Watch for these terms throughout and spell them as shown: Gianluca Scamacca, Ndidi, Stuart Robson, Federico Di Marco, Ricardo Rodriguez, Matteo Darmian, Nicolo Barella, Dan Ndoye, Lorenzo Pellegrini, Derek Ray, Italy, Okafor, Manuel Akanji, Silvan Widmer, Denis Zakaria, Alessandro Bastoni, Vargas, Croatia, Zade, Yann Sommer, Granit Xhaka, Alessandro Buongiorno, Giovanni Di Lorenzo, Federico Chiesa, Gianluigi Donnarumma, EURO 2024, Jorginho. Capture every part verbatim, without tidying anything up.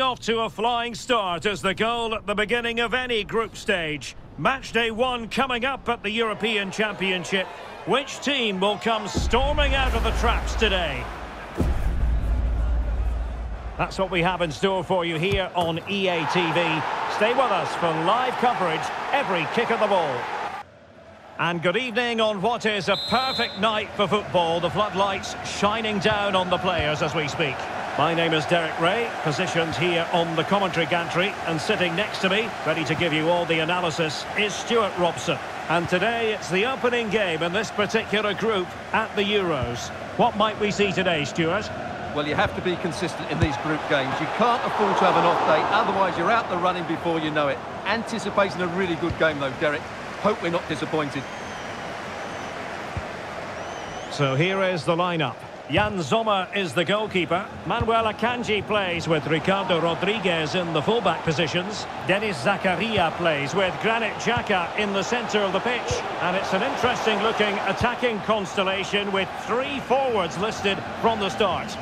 Off to a flying start as the goal at the beginning of any group stage. Match day one coming up at the European Championship. Which team will come storming out of the traps today? That's what we have in store for you here on E A T V. Stay with us for live coverage every kick of the ball. And good evening on what is a perfect night for football. The floodlights shining down on the players as we speak. My name is Derek Ray, positioned here on the commentary gantry, and sitting next to me, ready to give you all the analysis, is Stuart Robson. And today it's the opening game in this particular group at the Euros. What might we see today, Stuart? Well, you have to be consistent in these group games. You can't afford to have an off day, otherwise you're out the running before you know it. Anticipating a really good game though, Derek. Hope we're not disappointed. So here is the lineup. Yann Sommer is the goalkeeper. Manuel Akanji plays with Ricardo Rodriguez in the fullback positions. Denis Zakaria plays with Granit Xhaka in the centre of the pitch. And it's an interesting-looking attacking constellation with three forwards listed from the start.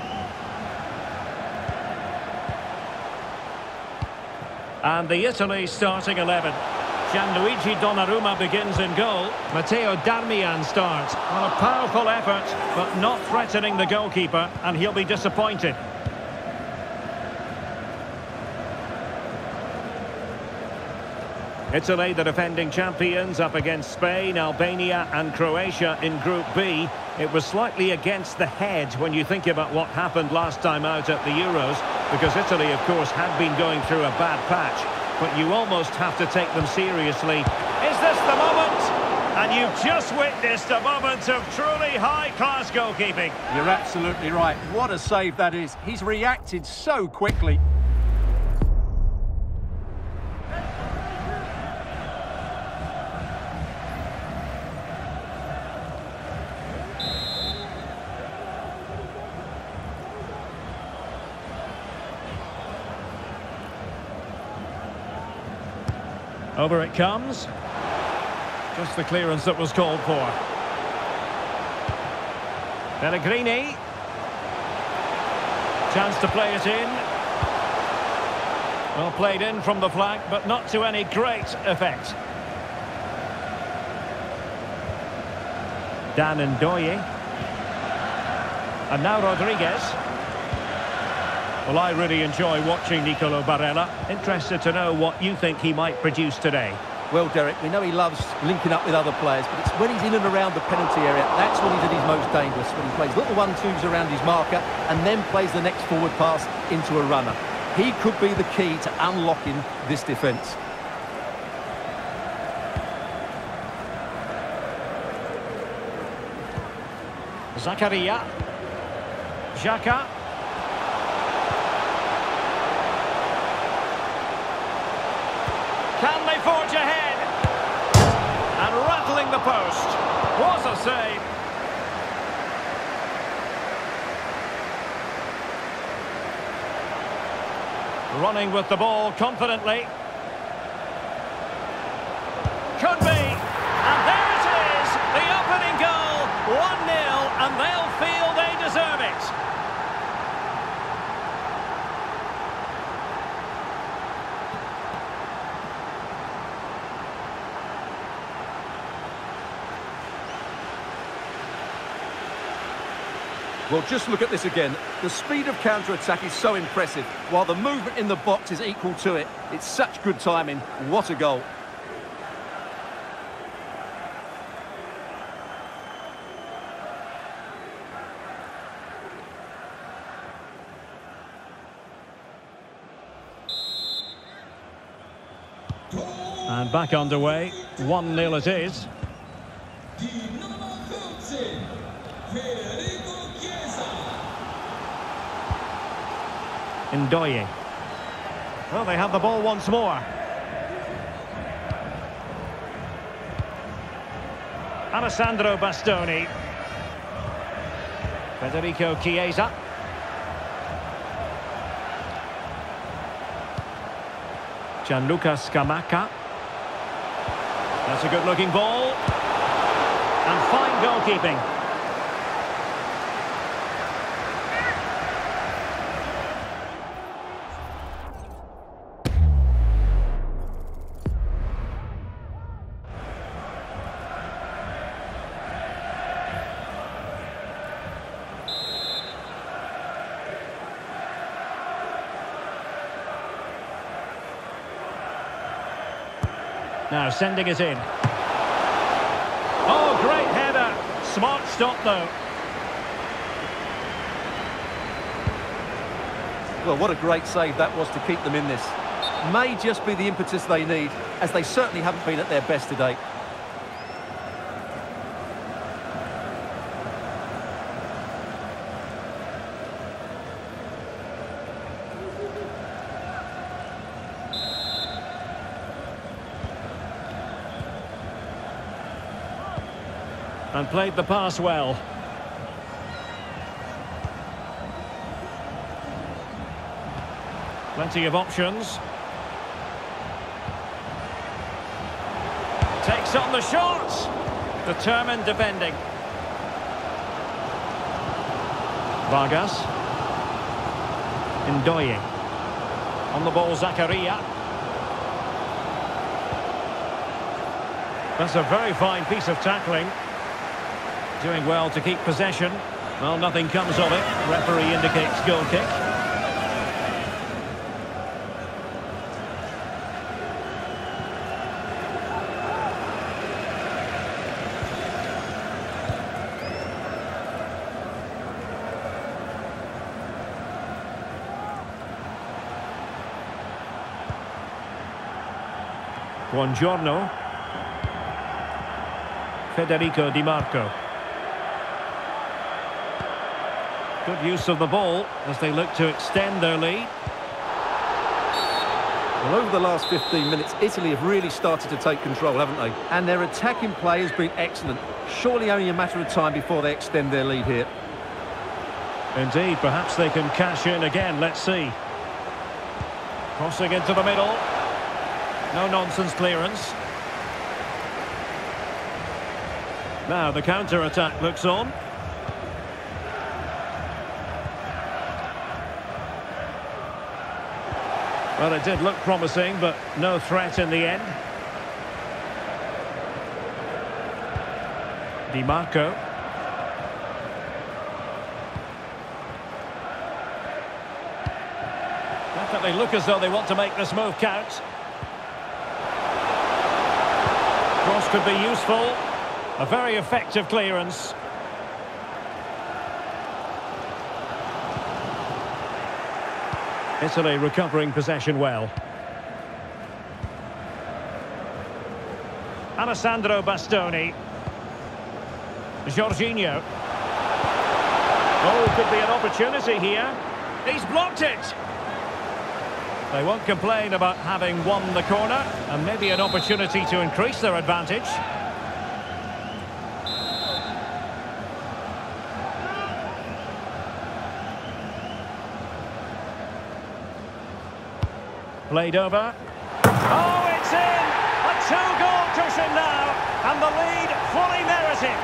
And the Italy starting eleven. Gianluigi Donnarumma begins in goal. Matteo Darmian starts on a powerful effort, but not threatening the goalkeeper, and he'll be disappointed. Italy, the defending champions, up against Spain, Albania and Croatia in Group B. It was slightly against the head when you think about what happened last time out at the Euros, because Italy, of course, had been going through a bad patch. But you almost have to take them seriously. Is this the moment? And you've just witnessed a moment of truly high-class goalkeeping. You're absolutely right. What a save that is. He's reacted so quickly. Over it comes. Just the clearance that was called for. Pellegrini. Chance to play it in. Well played in from the flank, but not to any great effect. Dan Ndoye. And now Rodriguez. Well, I really enjoy watching Nicolo Barella. Interested to know what you think he might produce today. Well, Derek, we know he loves linking up with other players, but it's when he's in and around the penalty area, that's when he's at his most dangerous, when he plays little one-twos around his marker and then plays the next forward pass into a runner. He could be the key to unlocking this defence. Zakaria. Xhaka. Can they forge ahead? And rattling the post. What a save. Running with the ball confidently. Could be. And there it is. The opening goal. one nil, and they'll feel they deserve it. Well, just look at this again. The speed of counter-attack is so impressive, while the movement in the box is equal to it. It's such good timing. What a goal. And back underway. one nil it is. Ndoye. Well, they have the ball once more. Alessandro Bastoni. Federico Chiesa. Gianluca Scamacca. That's a good-looking ball. And fine goalkeeping. Now sending it in. Oh, great header. Smart stop, though. Well, what a great save that was to keep them in this. May just be the impetus they need, as they certainly haven't been at their best today. And played the pass well. Plenty of options. Takes on the shots. Determined defending. Vargas. Ndoye. On the ball, Zakaria. That's a very fine piece of tackling. Doing well to keep possession. Well, nothing comes of it. Referee indicates goal kick. Buongiorno. Federico Di Marco. Good use of the ball as they look to extend their lead. Well, over the last fifteen minutes, Italy have really started to take control, haven't they? And their attacking play has been excellent. Surely only a matter of time before they extend their lead here. Indeed, perhaps they can cash in again, let's see. Crossing into the middle. No-nonsense clearance. Now the counter-attack looks on. Well, it did look promising, but no threat in the end. Di Marco. Definitely look as though they want to make this move count. Cross could be useful. A very effective clearance. Italy recovering possession well. Alessandro Bastoni. Jorginho. Oh, could be an opportunity here. He's blocked it. They won't complain about having won the corner, and maybe an opportunity to increase their advantage. Played over. Oh, it's in! A two-goal cushion now, and the lead fully merited.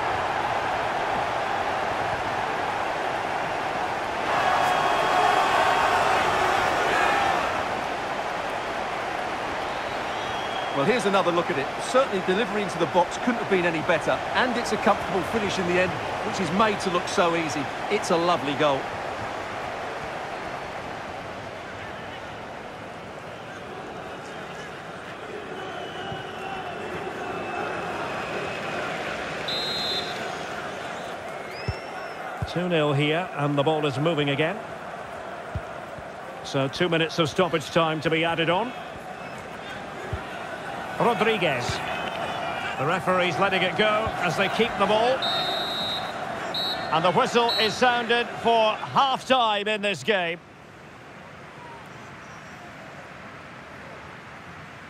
Well, here's another look at it. Certainly, delivery into the box couldn't have been any better, and it's a comfortable finish in the end, which is made to look so easy. It's a lovely goal. two nil here, and the ball is moving again. So two minutes of stoppage time to be added on. Rodriguez. The referee's letting it go as they keep the ball. And the whistle is sounded for half-time in this game.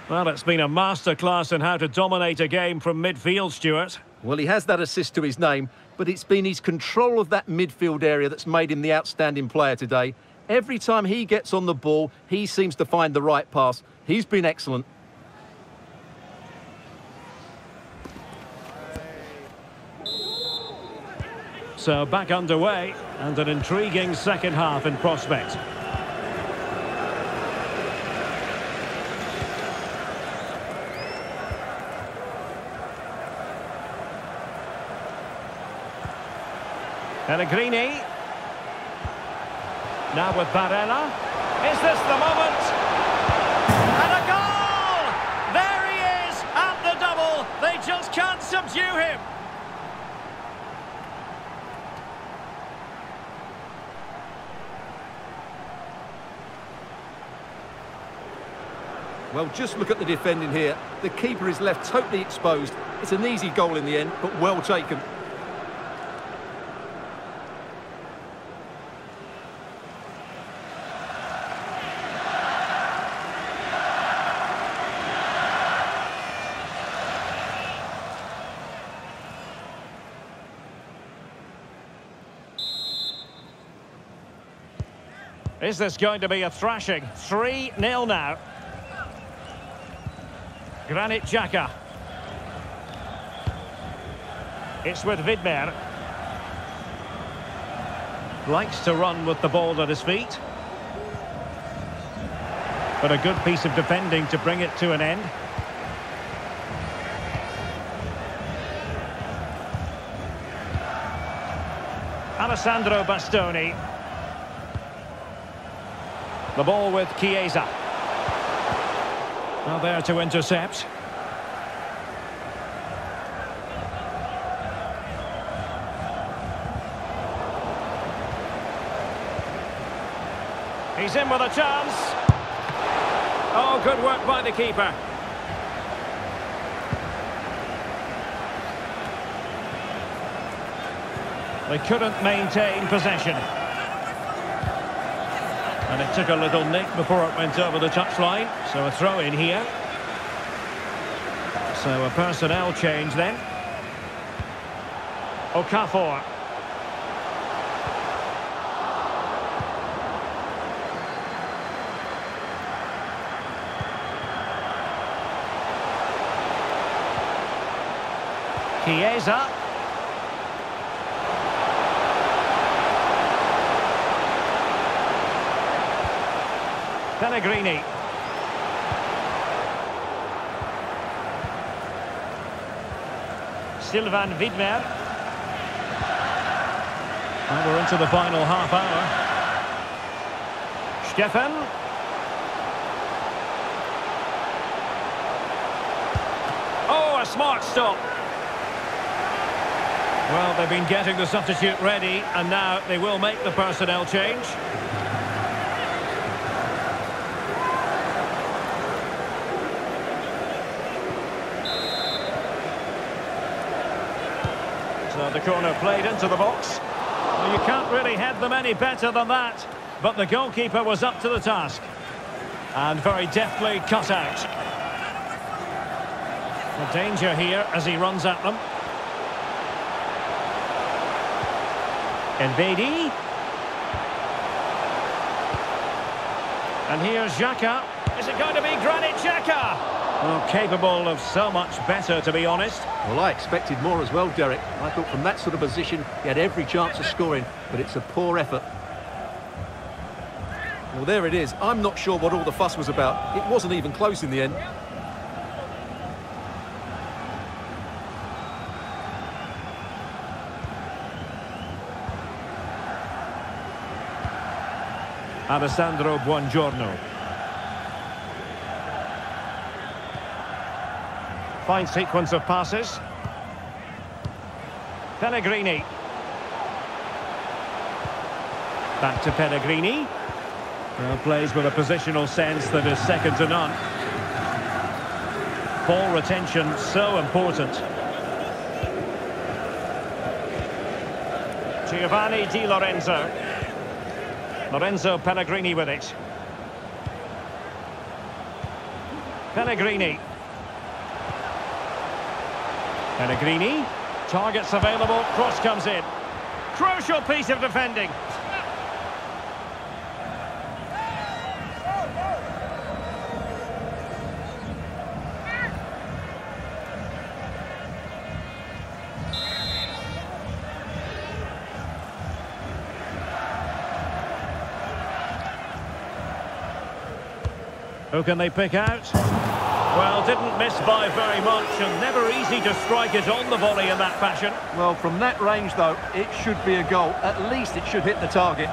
Well, it's been a masterclass in how to dominate a game from midfield, Stuart. Well, he has that assist to his name, but it's been his control of that midfield area that's made him the outstanding player today. Every time he gets on the ball, he seems to find the right pass. He's been excellent. So back underway, and an intriguing second half in prospect. Pellegrini. Now with Barella. Is this the moment? And a goal! There he is, at Outdo him. Well, just look at the defending here. The keeper is left totally exposed. It's an easy goal in the end, but well taken. Is this going to be a thrashing? three nil now. Granit Xhaka. It's with Widmer. Likes to run with the ball at his feet. But a good piece of defending to bring it to an end. Alessandro Bastoni. The ball with Chiesa. Now there to intercept. He's in with a chance. Oh, good work by the keeper. They couldn't maintain possession. And it took a little nick before it went over the touchline. So a throw in here. So a personnel change then. Okafor. Chiesa. Pellegrini. Silvan Widmer. And we're into the final half hour. Stefan. Oh, a smart stop. Well, they've been getting the substitute ready, and now they will make the personnel change. The corner played into the box. Well, you can't really head them any better than that, but the goalkeeper was up to the task and very deftly cut out. The danger here as he runs at them. Ndidi. And here's Xhaka. Is it going to be Granit Xhaka? Well, capable of so much better, to be honest. Well, I expected more as well, Derek. I thought from that sort of position, he had every chance of scoring, but it's a poor effort. Well, there it is. I'm not sure what all the fuss was about. It wasn't even close in the end. Alessandro Buongiorno. Fine sequence of passes. Pellegrini. Back to Pellegrini. Well, plays with a positional sense that is second to none. Ball retention so important. Giovanni Di Lorenzo. Lorenzo Pellegrini with it. Pellegrini. Pellegrini, targets available, cross comes in. Crucial piece of defending. Who can they pick out? Well, didn't miss by very much, and never easy to strike it on the volley in that fashion. Well, from that range, though, it should be a goal. At least it should hit the target.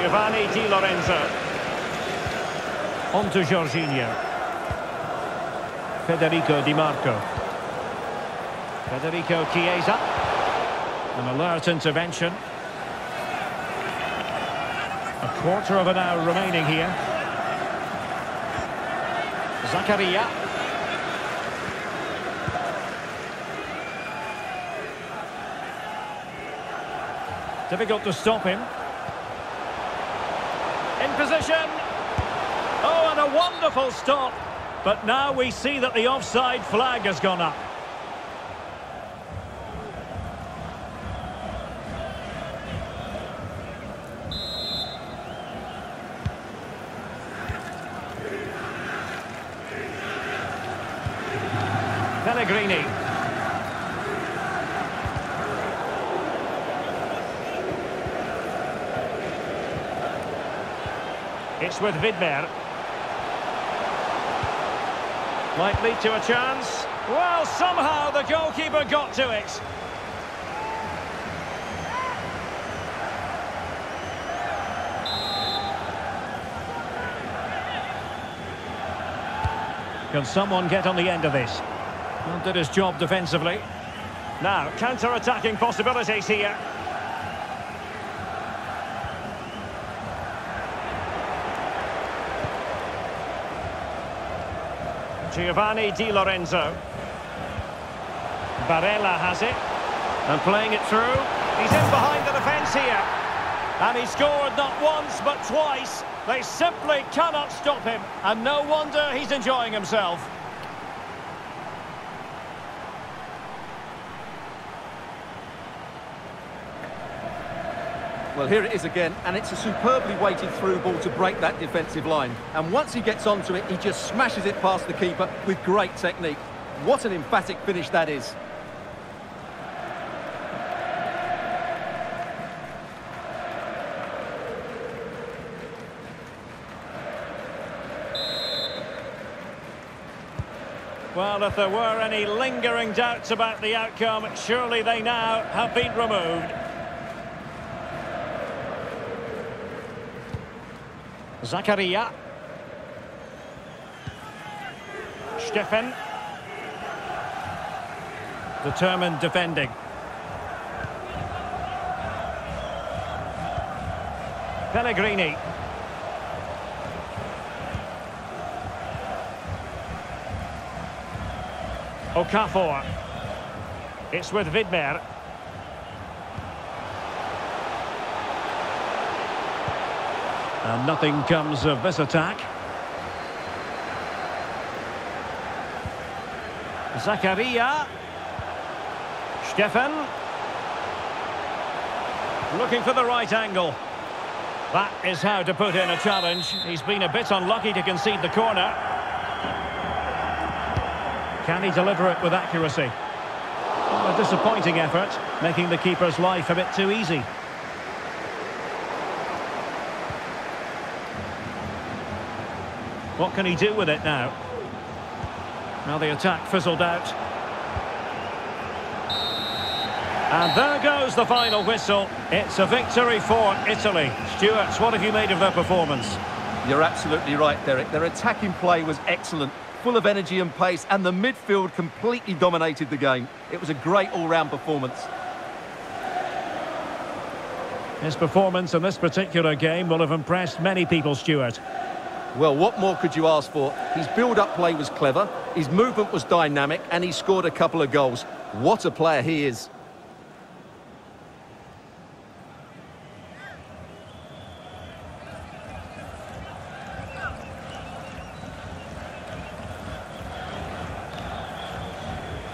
Giovanni Di Lorenzo. On to Jorginho. Federico Di Marco. Federico Chiesa. An alert intervention. A quarter of an hour remaining here. Zakaria. Difficult to stop him. In position. Oh, and a wonderful stop. But now we see that the offside flag has gone up. Pellegrini. It's with Widmer. Likely to a chance. Well, somehow the goalkeeper got to it. Can someone get on the end of this? Well, did his job defensively. Now, counter-attacking possibilities here. Giovanni Di Lorenzo. Barella has it. And playing it through. He's in behind the defence here. And he scored not once, but twice. They simply cannot stop him. And no wonder he's enjoying himself. Well, here it is again, and it's a superbly weighted through ball to break that defensive line. And once he gets onto it, he just smashes it past the keeper with great technique. What an emphatic finish that is. Well, if there were any lingering doubts about the outcome, surely they now have been removed. Zakaria. Steffen. Determined defending. Pellegrini. Okafor. It's with Widmer. And nothing comes of this attack. Zakaria. Steffen. Looking for the right angle. That is how to put in a challenge. He's been a bit unlucky to concede the corner. Can he deliver it with accuracy? Well, a disappointing effort, making the keeper's life a bit too easy. What can he do with it now? Now the attack fizzled out. And there goes the final whistle. It's a victory for Italy. Stuart, what have you made of their performance? You're absolutely right, Derek. Their attacking play was excellent, full of energy and pace, and the midfield completely dominated the game. It was a great all-round performance. His performance in this particular game will have impressed many people, Stuart. Well, what more could you ask for? His build-up play was clever, his movement was dynamic, and he scored a couple of goals. What a player he is.